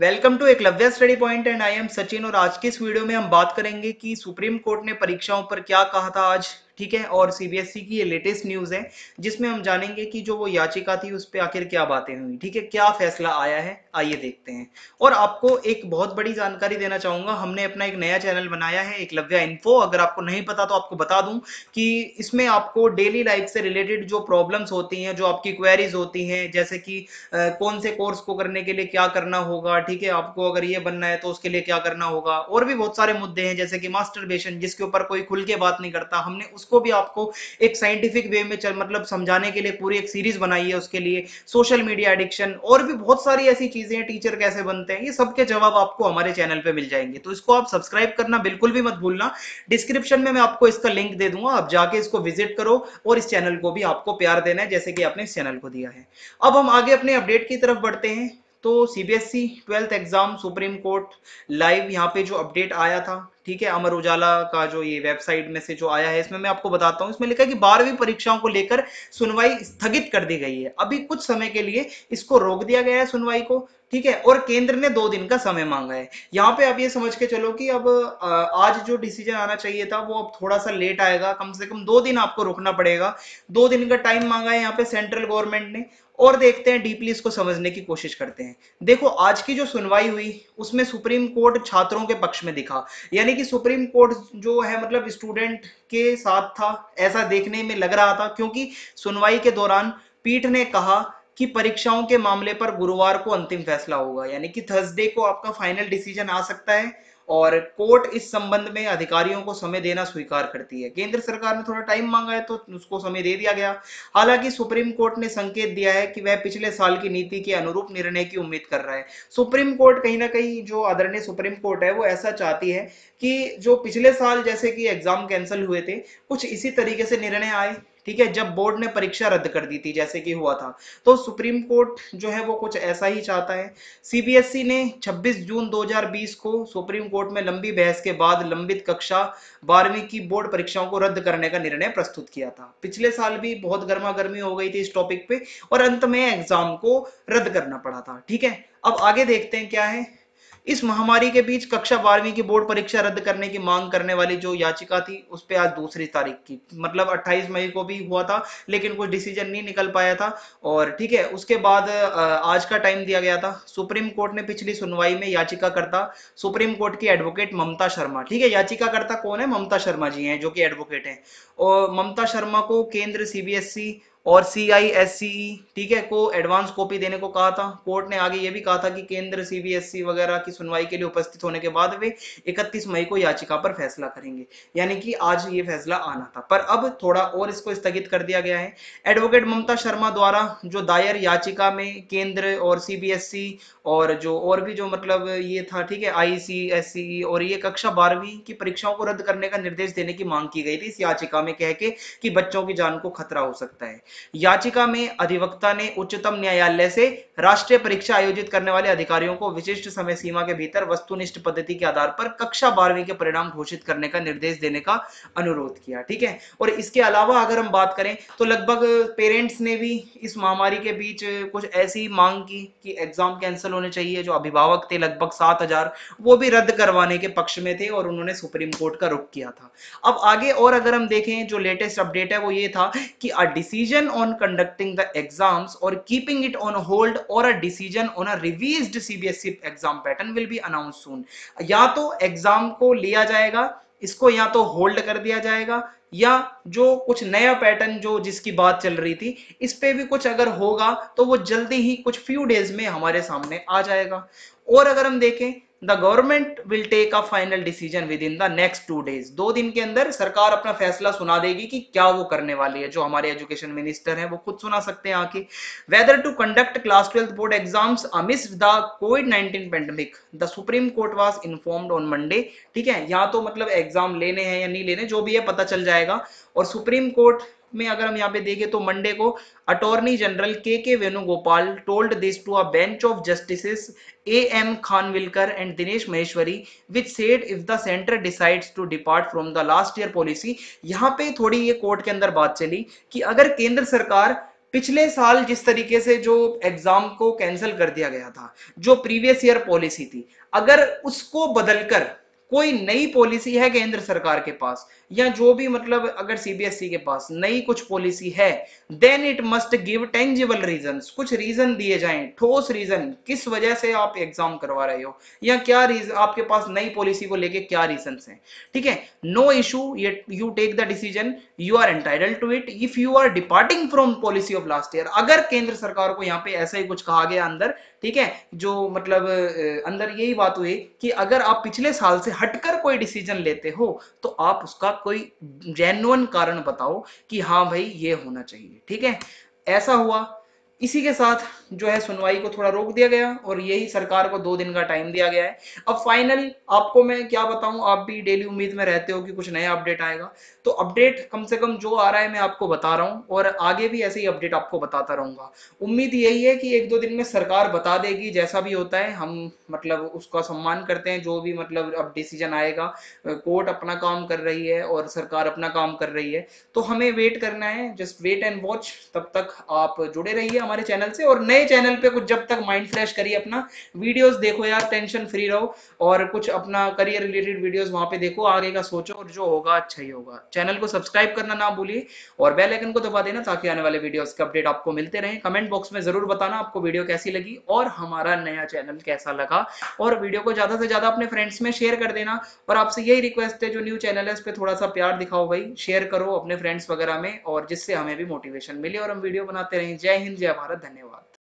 Welcome to Eklavya study point and I am Sachin. और आज के इस वीडियो में हम बात करेंगे कि सुप्रीम कोर्ट ने परीक्षाओं पर क्या कहा था आज, ठीक है। और सीबीएसई की ये लेटेस्ट न्यूज़ है जिसमें हम जानेंगे कि जो वो याचिका थी उस पे आखिर क्या बातें हुई, ठीक है, क्या फैसला आया है, आइए देखते हैं। और आपको एक बहुत बड़ी जानकारी देना चाहूँगा, हमने अपना एक नया चैनल बनाया है एकलव्या इन्फो। अगर आपको नहीं पता तो आपको बता दूँ कि इसमें आपको डेली लाइफ से रिलेटेड जो प्रॉब्लम्स होती हैं, जो आपकी क्वेरीज होती हैं, जैसे कि कौन से कोर्स को करने के लिए क्या करना होगा, ठीक है, आपको अगर ये बनना है तो उसके लिए क्या करना होगा, और भी बहुत सारे मुद्दे हैं जैसे कि मास्टरबेशन जिसके ऊपर कोई खुल के बात नहीं करता, हमने उसको भी आपको एक साइंटिफिक वे में मतलब समझाने के लिए पूरी एक सीरीज बनाई है उसके लिए। सोशल मीडिया एडिक्शन और भी बहुत सारी ऐसी चीजें, टीचर कैसे बनते हैं, ये सबके जवाब आपको हमारे चैनल पे मिल जाएंगे। तो इसको आप सब्सक्राइब करना बिल्कुल भी मत भूलना। डिस्क्रिप्शन में मैं आपको इसका लिंक दे दूंगा, आप जाके इसको विजिट करो और इस चैनल को भी आपको प्यार देना है जैसे कि आपने इस चैनल को दिया है। अब हम आगे अपने अपडेट की तरफ बढ़ते हैं। तो CBSE 12th exam supreme court live, यहाँ पे जो अपडेट आया था, ठीक है, अमर उजाला का जो ये वेबसाइट में से जो आया है, इसमें मैं आपको बताता हूँ। इसमें लिखा है कि 12वीं परीक्षाओं को लेकर सुनवाई स्थगित कर दी गई है, अभी कुछ समय के लिए इसको रोक दिया गया है सुनवाई को, ठीक है, और केंद्र ने 2 दिन का समय मांगा है। यहाँ पे आप ये समझ के चलो कि अब आज जो डिसीजन आना चाहिए था वो अब थोड़ा सा लेट आएगा, कम से कम 2 दिन आपको रुकना पड़ेगा। 2 दिन का टाइम मांगा है यहाँ पे सेंट्रल गवर्नमेंट ने, और देखते हैं डीपली इसको समझने की कोशिश करते हैं। देखो आज की जो सुनवाई हुई उसमें सुप्रीम कोर्ट छात्रों के पक्ष में दिखा, यानी कि सुप्रीम कोर्ट जो है मतलब स्टूडेंट के साथ था, ऐसा देखने में लग रहा था, क्योंकि सुनवाई के दौरान पीठ ने कहा कि परीक्षाओं के मामले पर गुरुवार को अंतिम फैसला होगा, यानी कि थर्सडे को आपका फाइनल डिसीजन आ सकता है, और कोर्ट इस संबंध में अधिकारियों को समय देना स्वीकार करती है। केंद्र सरकार ने थोड़ा टाइम मांगा है तो उसको समय दे दिया गया। हालांकि सुप्रीम कोर्ट ने संकेत दिया है कि वह पिछले साल की नीति के अनुरूप निर्णय की उम्मीद कर रहा है। सुप्रीम कोर्ट कहीं ना कहीं, जो आदरणीय सुप्रीम कोर्ट है, वो ऐसा चाहती है कि जो पिछले साल जैसे कि एग्जाम कैंसिल हुए थे कुछ इसी तरीके से निर्णय आए, ठीक है, जब बोर्ड ने परीक्षा रद्द कर दी थी जैसे कि हुआ था। तो सुप्रीम कोर्ट जो है वो कुछ ऐसा ही चाहता है। सीबीएसई ने 26 जून 2020 को सुप्रीम कोर्ट में लंबी बहस के बाद लंबित कक्षा 12वीं की बोर्ड परीक्षाओं को रद्द करने का निर्णय प्रस्तुत किया था। पिछले साल भी बहुत गर्मा गर्मी हो गई थी इस टॉपिक पे और अंत में एग्जाम को रद्द करना पड़ा था, ठीक है। अब आगे देखते हैं क्या है। इस महामारी के बीच कक्षा 12वीं की बोर्ड परीक्षा रद्द करने की मांग करने वाली जो याचिका थी उस पे आज 2 तारीख की, मतलब 28 मई को भी हुआ था लेकिन कोई डिसीजन नहीं निकल पाया था, और ठीक है उसके बाद आज का टाइम दिया गया था। सुप्रीम कोर्ट ने पिछली सुनवाई में याचिकाकर्ता सुप्रीम कोर्ट की एडवोकेट ममता शर्मा, ठीक है, याचिकाकर्ता कौन है, ममता शर्मा जी हैं जो कि एडवोकेट हैं, और ममता शर्मा को केंद्र सीबीएसई और CISE, ठीक है, को एडवांस कॉपी देने को कहा था। कोर्ट ने आगे ये भी कहा था कि केंद्र CBSE वगैरह की सुनवाई के लिए उपस्थित होने के बाद वे 31 मई को याचिका पर फैसला करेंगे, यानी कि आज ये फैसला आना था पर अब थोड़ा और इसको स्थगित कर दिया गया है। एडवोकेट ममता शर्मा द्वारा जो दायर याचिका में केंद्र और CBSE और जो और भी जो मतलब ये था, ठीक है, ICSE और ये कक्षा 12वीं की परीक्षाओं को रद्द करने का निर्देश देने की मांग की गई थी इस याचिका में, कह के कि बच्चों की जान को खतरा हो सकता है। याचिका में अधिवक्ता ने उच्चतम न्यायालय से राष्ट्रीय परीक्षा आयोजित करने वाले अधिकारियों को विशिष्ट समय सीमा के भीतर वस्तुनिष्ठ पद्धति के आधार पर कक्षा 12वीं के परिणाम घोषित करने का निर्देश देने का अनुरोध किया, ठीक है। और इसके अलावा अगर हम बात करें तो लगभग पेरेंट्स ने भी इस महामारी के बीच कुछ ऐसी मांग की कि एग्जाम कैंसिल होने चाहिए। जो अभिभावक थे लगभग 7000 वो भी रद्द करवाने के पक्ष में थे और उन्होंने सुप्रीम कोर्ट का रुख किया था। अब आगे और अगर हम देखें जो लेटेस्ट अपडेट है वो ये था कि a decision on conducting the exams or keeping it on hold or a decision on a revised CBSE exam pattern will be announced soon. या तो एग्जाम को लिया जाएगा, इसको या तो होल्ड कर दिया जाएगा, या जो कुछ नया पैटर्न जो जिसकी बात चल रही थी इस पे भी कुछ अगर होगा तो वो जल्दी ही कुछ फ्यू डेज में हमारे सामने आ जाएगा। और अगर हम देखें The government will take a final decision within the next 2 days. 2 दिन के अंदर सरकार अपना फैसला सुना देगी कि क्या वो करने वाली है। जो हमारे एजुकेशन मिनिस्टर हैं वो खुद सुना सकते हैं आके। Whether to conduct class 12 board exams amidst the COVID-19 pandemic, the Supreme Court was informed on Monday. ठीक है, यहाँ तो मतलब एग्जाम लेने हैं या नहीं लेने जो भी है पता चल जाएगा। और सुप्रीम कोर्ट में अगर हम यहाँ पे देखें तो मंडे को attorney general K Venugopal told this to a bench of justices A.M. Khanwilkar and Dinesh Maheshwari, which said if the center decides to depart from the last year policy, यहाँ पे थोड़ी ये कोर्ट के अंदर बात चली कि अगर केंद्र सरकार पिछले साल जिस तरीके से जो एग्जाम को कैंसिल कर दिया गया था, जो प्रीवियस ईयर पॉलिसी थी, अगर उसको बदलकर कोई नई पॉलिसी है केंद्र सरकार के पास, या जो भी मतलब अगर सीबीएसई के पास नई कुछ पॉलिसी है, then it must give tangible reasons, कुछ रीजन दिए जाएं, ठोस रीजन, किस वजह से आप एग्जाम करवा रहे हो या क्या रीजन आपके पास नई पॉलिसी को लेके क्या रीजन हैं। ठीक है, no issue, you take the decision, you are entitled to it if you are departing from policy of last year. अगर केंद्र सरकार को यहाँ पे ऐसा ही कुछ कहा गया अंदर, ठीक है, जो मतलब अंदर यही बात हुई कि अगर आप पिछले साल से हटकर कोई डिसीजन लेते हो तो आप उसका कोई जेन्युइन कारण बताओ कि हाँ भाई ये होना चाहिए। ठीक है, ऐसा हुआ। इसी के साथ जो है सुनवाई को थोड़ा रोक दिया गया और यही सरकार को 2 दिन का टाइम दिया गया है। अब फाइनल आपको मैं क्या बताऊं, आप भी डेली उम्मीद में रहते हो कि कुछ नया अपडेट आएगा, तो अपडेट कम से कम जो आ रहा है मैं आपको बता रहा हूं और आगे भी ऐसे ही अपडेट आपको बताता रहूंगा। उम्मीद यही है कि 1-2 दिन में सरकार बता देगी, जैसा भी होता है हम मतलब उसका सम्मान करते हैं, जो भी मतलब अब डिसीजन आएगा, कोर्ट अपना काम कर रही है और सरकार अपना काम कर रही है, तो हमें वेट करना है, जस्ट वेट एंड वॉच। तब तक आप जुड़े रहिए हमारे चैनल से और नए चैनल पे कुछ जब तक माइंड फ्रेश करिए, अपना वीडियोस देखो यार, टेंशन फ्री रहो और कुछ अपना करियर रिलेटेड वीडियोस वहां पे देखो, आगे का सोचो और जो होगा अच्छा ही होगा। चैनल को सब्सक्राइब करना ना भूलिए और बेल आइकन को दबा देना ताकि आने वाले वीडियोस के अपडेट आपको मिलते रहे। कमेंट बॉक्स में जरूर बताना आपको वीडियो कैसी लगी और हमारा नया चैनल कैसा लगा, और वीडियो को ज्यादा से ज्यादा अपने फ्रेंड्स में शेयर कर देना। और आपसे यही रिक्वेस्ट है, जो न्यू चैनल है उस पर थोड़ा सा प्यार दिखाओ भाई, शेयर करो अपने फ्रेंड्स वगैरह में, और जिससे हमें भी मोटिवेशन मिले और हम वीडियो बनाते रहें। जय हिंद, जय भारत, धन्यवाद।